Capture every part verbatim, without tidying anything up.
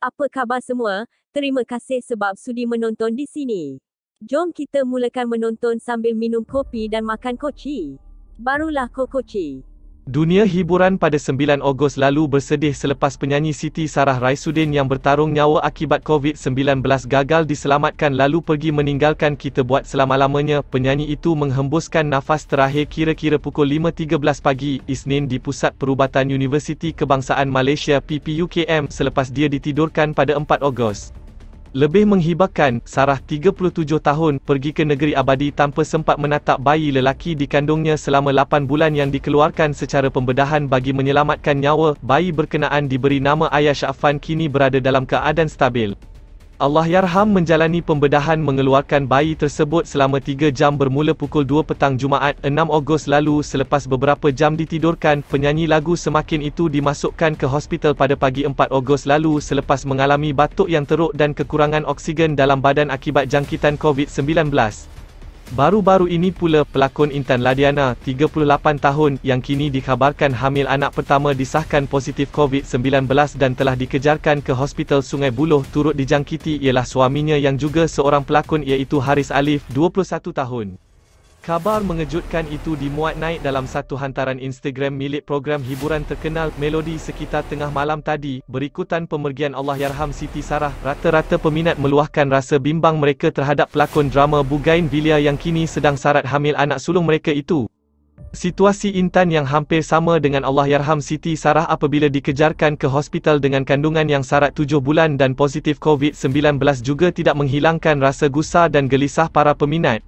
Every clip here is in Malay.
Apa khabar semua? Terima kasih sebab sudi menonton di sini. Jom kita mulakan menonton sambil minum kopi dan makan koci. Barulah Kokoci. Dunia hiburan pada sembilan Ogos lalu bersedih selepas penyanyi Siti Sarah Raisuddin yang bertarung nyawa akibat COVID sembilan belas gagal diselamatkan lalu pergi meninggalkan kita buat selama-lamanya. Penyanyi itu menghembuskan nafas terakhir kira-kira pukul lima tiga belas pagi Isnin di Pusat Perubatan Universiti Kebangsaan Malaysia P P U K M selepas dia ditidurkan pada empat Ogos. Lebih menghibahkan, Sarah tiga puluh tujuh tahun pergi ke negeri abadi tanpa sempat menatap bayi lelaki dikandungnya selama lapan bulan yang dikeluarkan secara pembedahan bagi menyelamatkan nyawa. Bayi berkenaan diberi nama Ayah Syafan kini berada dalam keadaan stabil. Allahyarham menjalani pembedahan mengeluarkan bayi tersebut selama tiga jam bermula pukul dua petang Jumaat enam Ogos lalu. Selepas beberapa jam ditidurkan, penyanyi lagu Semakin Itu dimasukkan ke hospital pada pagi empat Ogos lalu selepas mengalami batuk yang teruk dan kekurangan oksigen dalam badan akibat jangkitan COVID sembilan belas. Baru-baru ini pula, pelakon Intan Ladiana, tiga puluh lapan tahun, yang kini dikhabarkan hamil anak pertama disahkan positif COVID sembilan belas dan telah dikejarkan ke Hospital Sungai Buloh. Turut dijangkiti ialah suaminya yang juga seorang pelakon iaitu Haris Alif, dua puluh satu tahun. Kabar mengejutkan itu dimuat naik dalam satu hantaran Instagram milik program hiburan terkenal, Melodi Sekitar Tengah Malam Tadi, berikutan pemergian Allahyarham Siti Sarah. Rata-rata peminat meluahkan rasa bimbang mereka terhadap pelakon drama Bugain Villa yang kini sedang sarat hamil anak sulung mereka itu. Situasi Intan yang hampir sama dengan Allahyarham Siti Sarah apabila dikejarkan ke hospital dengan kandungan yang sarat tujuh bulan dan positif COVID sembilan belas juga tidak menghilangkan rasa gusar dan gelisah para peminat.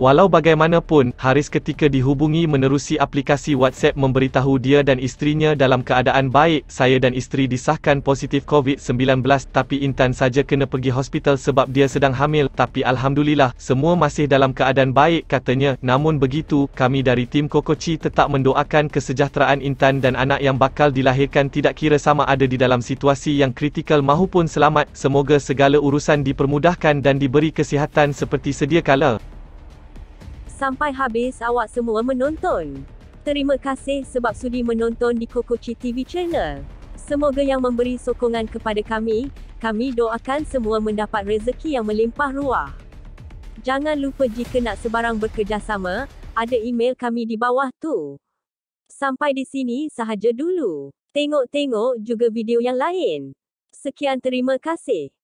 Walau bagaimanapun, Haris ketika dihubungi menerusi aplikasi WhatsApp memberitahu dia dan isterinya dalam keadaan baik. Saya dan isteri disahkan positif COVID sembilan belas, tapi Intan saja kena pergi hospital sebab dia sedang hamil. Tapi Alhamdulillah, semua masih dalam keadaan baik, katanya. Namun begitu, kami dari tim Kokoci tetap mendoakan kesejahteraan Intan dan anak yang bakal dilahirkan tidak kira sama ada di dalam situasi yang kritikal maupun selamat. Semoga segala urusan dipermudahkan dan diberi kesihatan seperti sedia kala. Sampai habis awak semua menonton. Terima kasih sebab sudi menonton di Kokoci T V Channel. Semoga yang memberi sokongan kepada kami, kami doakan semua mendapat rezeki yang melimpah ruah. Jangan lupa jika nak sebarang bekerjasama, ada email kami di bawah tu. Sampai di sini sahaja dulu. Tengok-tengok juga video yang lain. Sekian, terima kasih.